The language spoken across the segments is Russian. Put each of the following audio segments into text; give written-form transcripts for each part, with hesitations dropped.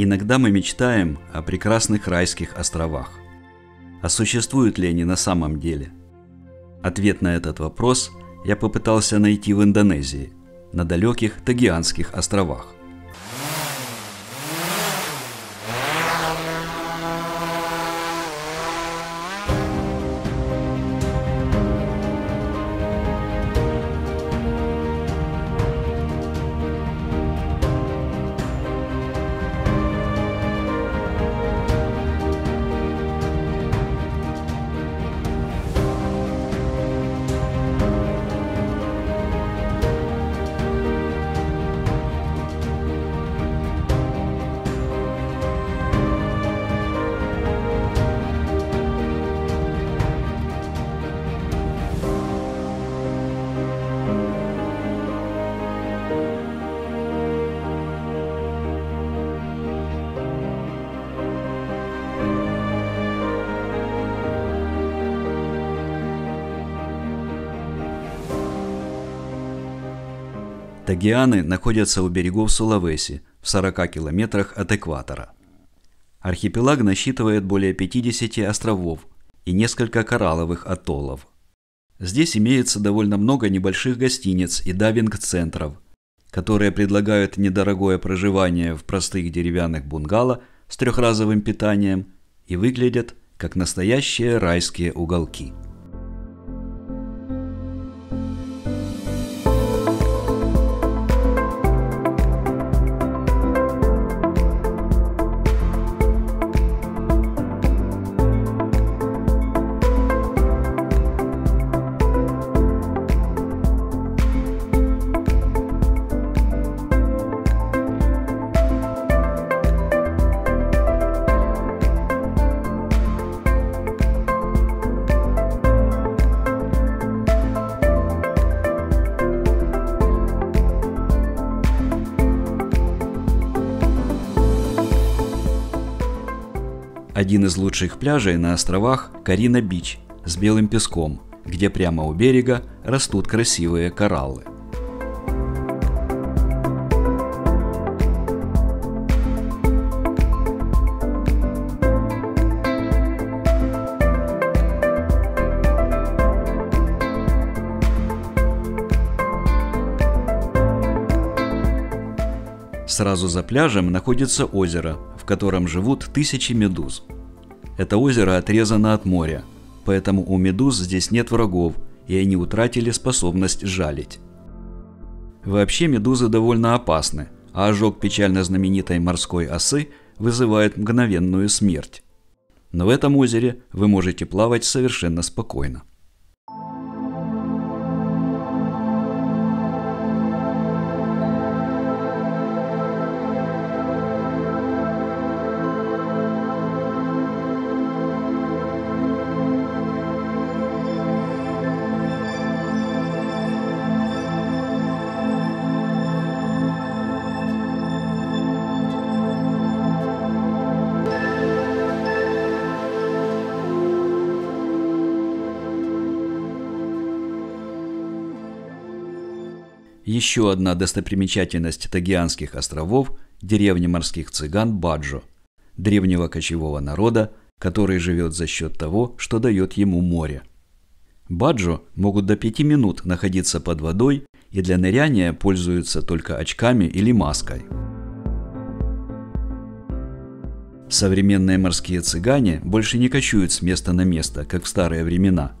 Иногда мы мечтаем о прекрасных райских островах. А существуют ли они на самом деле? Ответ на этот вопрос я попытался найти в Индонезии, на далеких Тагианских островах. Тагианы находятся у берегов Сулавеси, в 40 километрах от экватора. Архипелаг насчитывает более 50 островов и несколько коралловых атоллов. Здесь имеется довольно много небольших гостиниц и дайвинг-центров, которые предлагают недорогое проживание в простых деревянных бунгало с трехразовым питанием и выглядят как настоящие райские уголки. Один из лучших пляжей на островах – Карина Бич с белым песком, где прямо у берега растут красивые кораллы. Сразу за пляжем находится озеро, в котором живут тысячи медуз. Это озеро отрезано от моря, поэтому у медуз здесь нет врагов, и они утратили способность жалить. Вообще медузы довольно опасны, а ожог печально знаменитой морской осы вызывает мгновенную смерть. Но в этом озере вы можете плавать совершенно спокойно. Еще одна достопримечательность Тагианских островов – деревня морских цыган Баджо, древнего кочевого народа, который живет за счет того, что дает ему море. Баджо могут до 5 минут находиться под водой и для ныряния пользуются только очками или маской. Современные морские цыгане больше не кочуют с места на место, как в старые времена,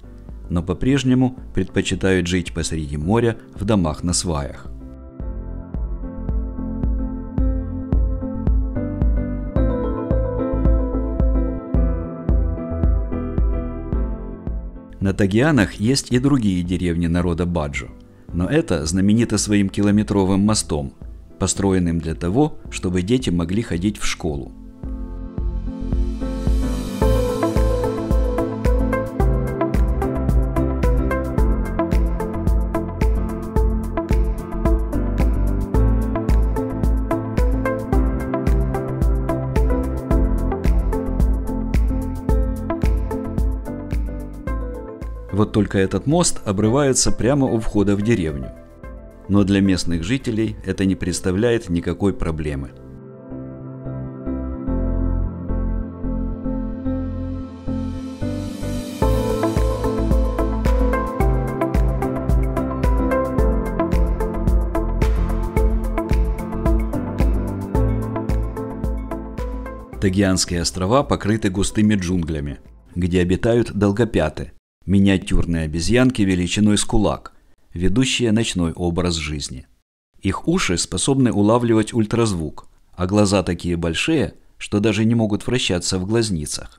но по-прежнему предпочитают жить посреди моря в домах на сваях. На Тагианах есть и другие деревни народа Баджу, но это знаменито своим километровым мостом, построенным для того, чтобы дети могли ходить в школу. Вот только этот мост обрывается прямо у входа в деревню. Но для местных жителей это не представляет никакой проблемы. Тагианские острова покрыты густыми джунглями, где обитают долгопяты, миниатюрные обезьянки величиной с кулак, ведущие ночной образ жизни. Их уши способны улавливать ультразвук, а глаза такие большие, что даже не могут вращаться в глазницах.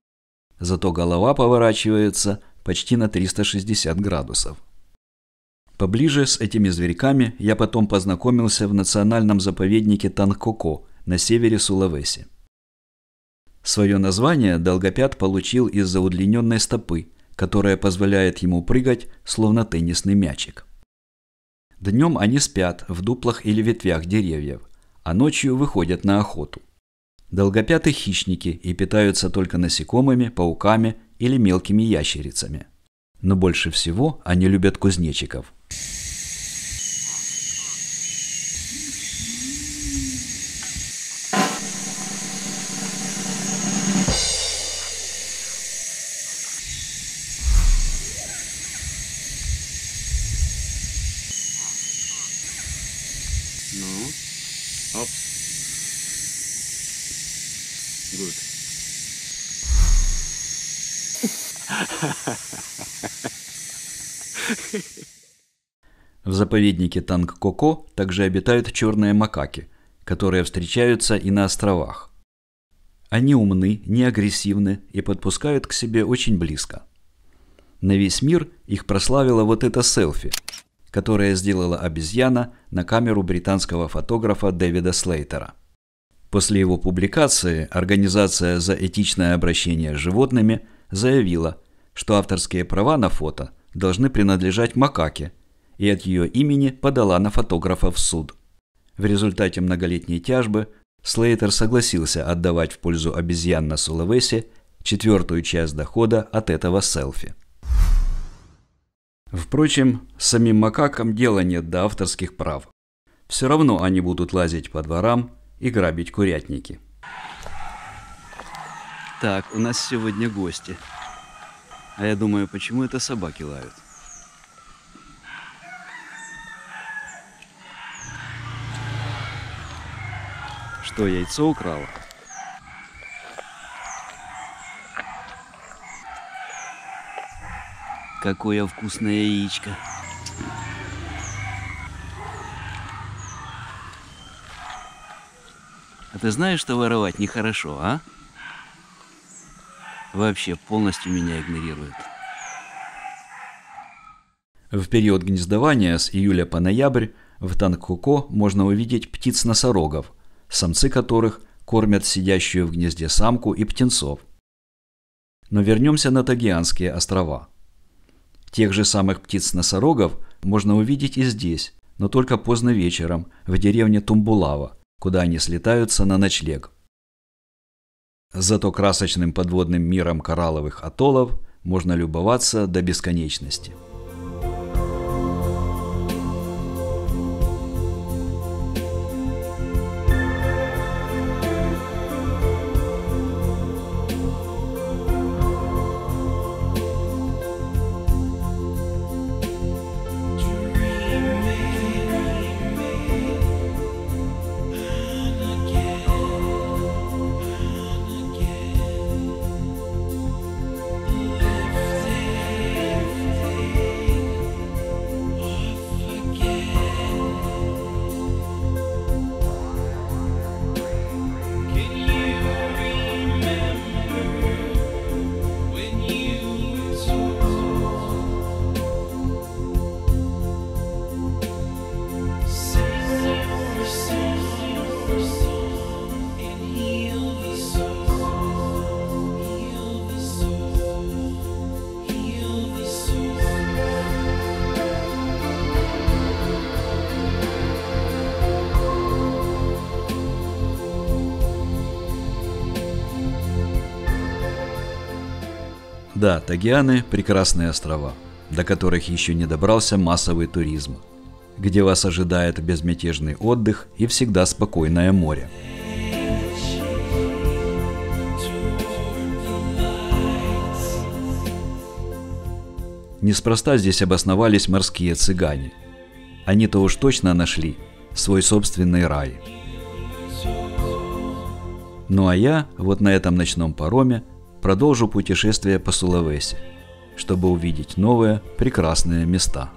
Зато голова поворачивается почти на 360 градусов. Поближе с этими зверьками я потом познакомился в национальном заповеднике Тангкоко на севере Сулавеси. Свое название долгопят получил из-за удлиненной стопы, которая позволяет ему прыгать, словно теннисный мячик. Днем они спят в дуплах или ветвях деревьев, а ночью выходят на охоту. Долгопяты хищники и питаются только насекомыми, пауками или мелкими ящерицами. Но больше всего они любят кузнечиков. Ну, оп. Good. В заповеднике Тангкоко также обитают черные макаки, которые встречаются и на островах. Они умны, не агрессивны и подпускают к себе очень близко. На весь мир их прославило вот это селфи, которое сделала обезьяна на камеру британского фотографа Дэвида Слейтера. После его публикации Организация за этичное обращение с животными заявила, что авторские права на фото должны принадлежать макаке, и от ее имени подала на фотографа в суд. В результате многолетней тяжбы Слейтер согласился отдавать в пользу обезьян на Сулавеси четвертую часть дохода от этого селфи. Впрочем, самим макакам дела нет до авторских прав. Все равно они будут лазить по дворам и грабить курятники. Так, у нас сегодня гости. А я думаю, почему это собаки лают? Что, яйцо украла? Какое вкусное яичко. А ты знаешь, что воровать нехорошо, а? Вообще полностью меня игнорируют. В период гнездования с июля по ноябрь в Тангкоко можно увидеть птиц-носорогов, самцы которых кормят сидящую в гнезде самку и птенцов. Но вернемся на Тагианские острова. Тех же самых птиц-носорогов можно увидеть и здесь, но только поздно вечером в деревне Тумбулава, куда они слетаются на ночлег. Зато красочным подводным миром коралловых атоллов можно любоваться до бесконечности. Да, Тагианы – прекрасные острова, до которых еще не добрался массовый туризм, где вас ожидает безмятежный отдых и всегда спокойное море. Неспроста здесь обосновались морские цыгане. Они-то уж точно нашли свой собственный рай. Ну а я вот на этом ночном пароме продолжу путешествие по Сулавеси, чтобы увидеть новые прекрасные места.